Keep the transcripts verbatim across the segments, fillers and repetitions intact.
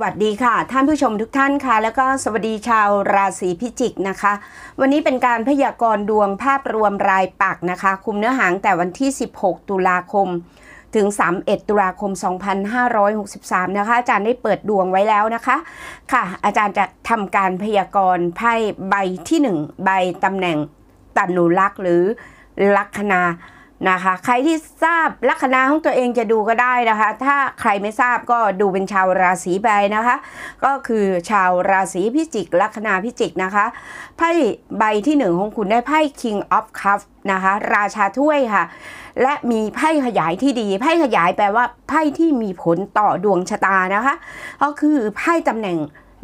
สวัสดีค่ะท่านผู้ชมทุกท่านค่ะแล้วก็สวัสดีชาวราศีพิจิกนะคะวันนี้เป็นการพยากรณ์ดวงภาพรวมรายปักษ์นะคะคุมเนื้อหางแต่วันที่สิบหกตุลาคมถึงสามสิบเอ็ดตุลาคมสองพันห้าร้อยหกสิบสามนะคะอาจารย์ได้เปิดดวงไว้แล้วนะคะค่ะอาจารย์จะทำการพยากรณ์ไพ่ใบที่หนึ่งใบตำแหน่งตนุลักษ์หรือลัคนานะคะใครที่ทราบลัคนาของตัวเองจะดูก็ได้นะคะถ้าใครไม่ทราบก็ดูเป็นชาวราศีไปนะคะก็คือชาวราศีพิจิกลัคนาพิจิกนะคะไพ่ใบที่หนึ่งของคุณได้ไพ่ King of Cups นะคะราชาถ้วยค่ะและมีไพ่ขยายที่ดีไพ่ขยายแปลว่าไพ่ที่มีผลต่อดวงชะตานะคะก็คือไพ่ตำแหน่ง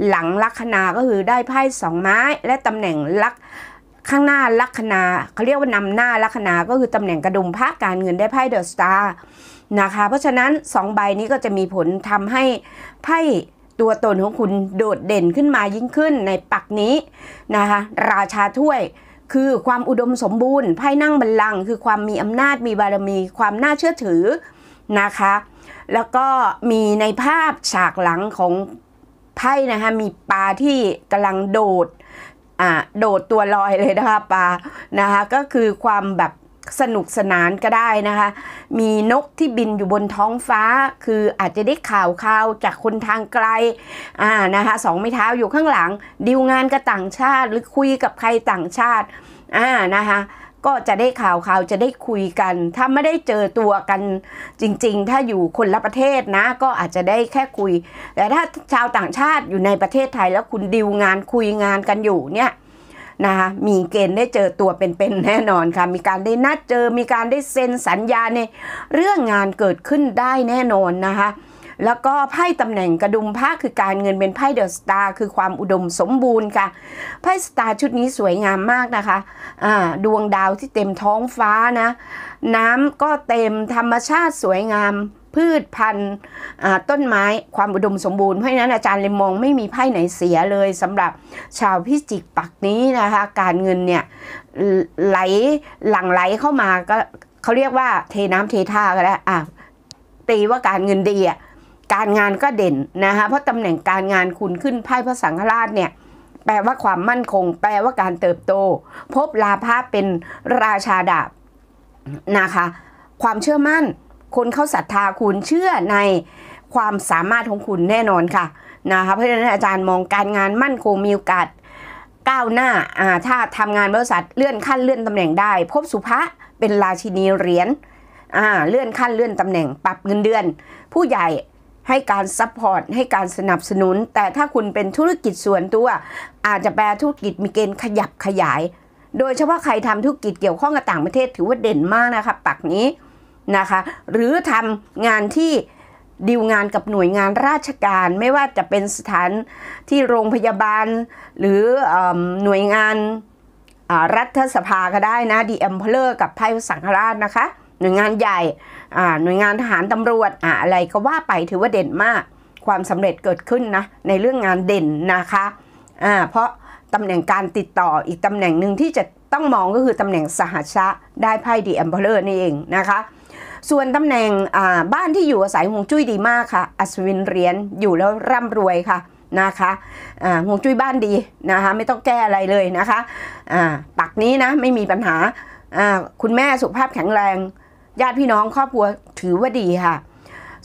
หลังลัคนาก็คือได้ไพ่สองไม้และตำแหน่งลักข้างหน้าลัคนาเขาเรียกว่านำหน้าลัคนาก็คือตำแหน่งกระดุมพระการเงินได้ไพ่เดอะสตาร์นะคะเพราะฉะนั้นสองใบนี้ก็จะมีผลทำให้ไพ่ตัวตนของคุณโดดเด่นขึ้นมายิ่งขึ้นในปักนี้นะคะราชาถ้วยคือความอุดมสมบูรณ์ไพ่นั่งบัลลังก์คือความมีอำนาจมีบารมีความน่าเชื่อถือนะคะแล้วก็มีในภาพฉากหลังของไพ่นะคะมีปลาที่กำลังโดดโดดตัวลอยเลยนะคะปลานะคะก็คือความแบบสนุกสนานก็ได้นะคะมีนกที่บินอยู่บนท้องฟ้าคืออาจจะได้ข่าวคราวจากคนทางไกลอ่านะคะสองไม้เท้าอยู่ข้างหลังดีลงานกับต่างชาติหรือคุยกับใครต่างชาติอ่านะคะก็จะได้ข่าวคราวจะได้คุยกันถ้าไม่ได้เจอตัวกันจริงๆถ้าอยู่คนละประเทศนะก็อาจจะได้แค่คุยแต่ถ้าชาวต่างชาติอยู่ในประเทศไทยแล้วคุณดีลงานคุยงานกันอยู่เนี่ยนะคะมีเกณฑ์ได้เจอตัวเป็นๆแน่นอนค่ะมีการได้นัดเจอมีการได้เซ็นสัญญาในเรื่องงานเกิดขึ้นได้แน่นอนนะคะแล้วก็ไพ่ตำแหน่งกระดุมพระคือการเงินเป็นไพ่เดอะสตาร์คือความอุดมสมบูรณ์ค่ะไพ่สตาร์ชุดนี้สวยงามมากนะคะอ่าดวงดาวที่เต็มท้องฟ้านะน้ำก็เต็มธรรมชาติสวยงามพืชพันธุ์ต้นไม้ความอุดมสมบูรณ์เพราะฉะนั้นอาจารย์เลยมองไม่มีไพ่ไหนเสียเลยสำหรับชาวพิจิกปักนี้นะคะการเงินเนี่ยไหลหลั่งไหลเข้ามาก็เขาเรียกว่าเทน้ำเทท่าก็แล้วอ่ะตีว่าการเงินดีอ่ะการงานก็เด่นนะคะเพราะตำแหน่งการงานคุณขึ้นไพ่พระสังฆราชเนี่ยแปลว่าความมั่นคงแปลว่าการเติบโตพบลาภะเป็นราชาดาบนะคะความเชื่อมั่นคนเข้าศรัทธาคุณเชื่อในความสามารถของคุณแน่นอนค่ะนะคะเพราะฉะนั้นอาจารย์มองการงานมั่นคงมีโอกาสก้าวหน้าอ่าถ้าทำงานบริษัทเลื่อนขั้นเลื่อนตำแหน่งได้พบสุภะเป็นราชินีเหรียญอ่าเลื่อนขั้นเลื่อนตำแหน่งปรับเงินเดือนผู้ใหญ่ให้การซัพพอร์ตให้การสนับสนุนแต่ถ้าคุณเป็นธุรกิจส่วนตัวอาจจะแปลธุรกิจมีเกณฑ์ขยับขยายโดยเฉพาะใครทำธุรกิจเกี่ยวข้องกับต่างประเทศถือว่าเด่นมากนะคะปักนี้นะคะหรือทำงานที่ดีลงานกับหน่วยงานราชการไม่ว่าจะเป็นสถานที่โรงพยาบาลหรือหน่วยงานรัฐสภาก็ได้นะดีเอ็มเพลอร์กับไพ่สังฆราชนะคะหน่วยงานใหญ่หน่วยงานทหารตำรวจ อ, อะไรก็ว่าไปถือว่าเด่นมากความสำเร็จเกิดขึ้นนะในเรื่องงานเด่นนะคะเพราะตำแหน่งการติดต่ออีกตำแหน่งหนึ่งที่จะต้องมองก็คือตำแหน่งสหชะได้ไพ่ดีแอมเพลอร์นี่เองนะคะส่วนตำแหน่งบ้านที่อยู่อาศัยฮวงจุ้ยดีมากค่ะอัศวินเหรียญอยู่แล้วร่ำรวยค่ะนะคะฮวงจุ้ยบ้านดีนะคะไม่ต้องแก้อะไรเลยนะคะปักนี้นะไม่มีปัญหาคุณแม่สุขภาพแข็งแรงญาติพี่น้องครอบครัวถือว่าดีค่ะ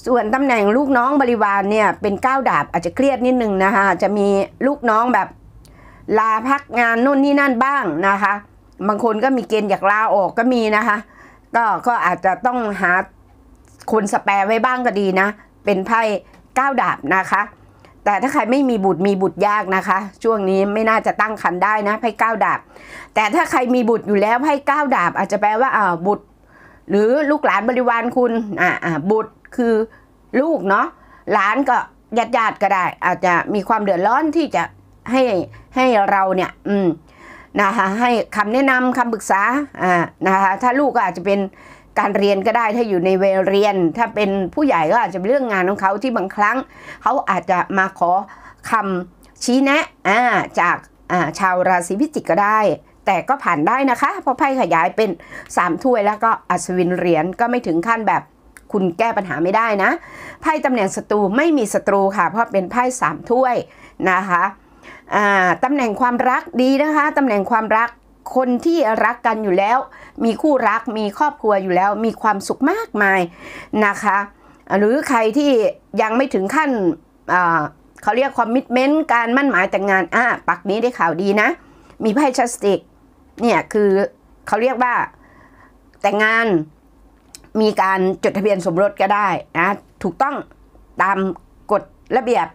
ส่วนตำแหน่งลูกน้องบริวารเนี่ยเป็นก้าวดาบอาจจะเครียดนิดนึงนะคะจะมีลูกน้องแบบลาพักงานนู่นนี่นั่นบ้างนะคะบางคนก็มีเกณฑ์อยากลาออกก็มีนะคะก็ก็อาจจะต้องหาคนสแปร์ไว้บ้างก็ดีนะเป็นไพ่ก้าวดาบนะคะแต่ถ้าใครไม่มีบุตรมีบุตรยากนะคะช่วงนี้ไม่น่าจะตั้งครรภ์ได้นะไพ่เก้าดาบแต่ถ้าใครมีบุตรอยู่แล้วไพ่เก้าดาบอาจจะแปลว่าอ่าบุตรหรือลูกหลานบริวารคุณอ่าอ่าบุตรคือลูกเนาะหลานก็ญาติญาติก็ได้อาจจะมีความเดือดร้อนที่จะให้ให้เราเนี่ยอืมนะคะให้คำแนะนำคำปรึกษาอ่านะคะถ้าลูกก็อาจจะเป็นการเรียนก็ได้ถ้าอยู่ในวัยเรียนถ้าเป็นผู้ใหญ่ก็อาจจะเป็นเรื่องงานของเขาที่บางครั้งเขาอาจจะมาขอคำชี้แนะจากชาวราศีพิจิกก็ได้แต่ก็ผ่านได้นะคะเพราะไพ่ขยายเป็นสามถ้วยแล้วก็อัศวินเหรียญก็ไม่ถึงขั้นแบบ คุณแก้ปัญหาไม่ได้นะไพ่ตำแหน่งศัตรูไม่มีศัตรูค่ะเพราะเป็นไพ่สามถ้วยนะคะตำแหน่งความรักดีนะคะตำแหน่งความรักคนที่รักกันอยู่แล้วมีคู่รักมีครอบครัวอยู่แล้วมีความสุขมากมายนะคะหรือใครที่ยังไม่ถึงขั้นเขาเรียกคอมมิตเมนต์การมั่นหมายแต่งงานอ่ะปักนี้ได้ข่าวดีนะมีไพ่ชัสติกเนี่ยคือเขาเรียกว่าแต่งงานมีการจดทะเบียนสมรสก็ได้นะถูกต้องตามกฎระเบียบ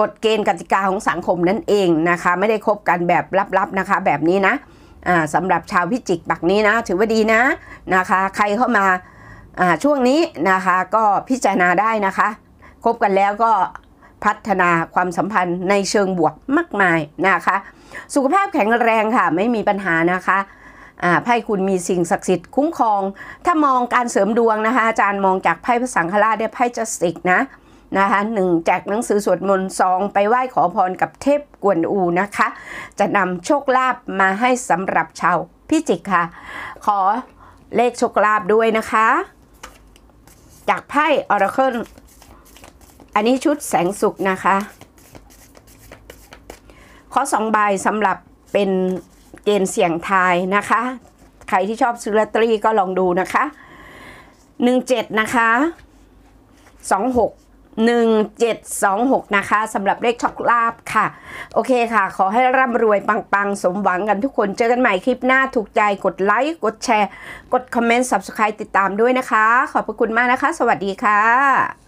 กฎเกณฑ์กติกาของสังคมนั่นเองนะคะไม่ได้คบกันแบบลับๆนะคะแบบนี้นะสำหรับชาวพิจิกปักนี้นะถือว่าดีนะนะคะใครเข้ามาช่วงนี้นะคะก็พิจารณาได้นะคะคบกันแล้วก็พัฒนาความสัมพันธ์ในเชิงบวกมากมายนะคะสุขภาพแข็งแรงค่ะไม่มีปัญหานะคะไพ่คุณมีสิ่งศักดิ์สิทธิ์คุ้มครองถ้ามองการเสริมดวงนะคะอาจารย์มองจากไพ่พระสังฆราชได้ไพ่จัสติกนะนะคะหนึ่งแจกหนังสือสวดมนต์สองไปไหว้ขอพรกับเทพกวนอูนะคะจะนำโชคลาภมาให้สำหรับชาวพิจิกค่ะขอเลขโชคลาภด้วยนะคะจากไพ่ออราเคิลอันนี้ชุดแสงสุขนะคะขอสองใบสำหรับเป็นเกณฑ์เสี่ยงทายนะคะใครที่ชอบซื้อลอตเตอรี่ก็ลองดูนะคะหนึ่งเจ็ดนะคะสองหกหนึ่งเจ็ดสองหกนะคะสำหรับเลขโชคลาภค่ะโอเคค่ะขอให้ร่ำรวยปังๆสมหวังกันทุกคนเจอกันใหม่คลิปหน้าถูกใจกดไลค์กดแชร์กดคอมเมนต์ ซับสไครบ์ ติดตามด้วยนะคะขอบพระคุณมากนะคะสวัสดีค่ะ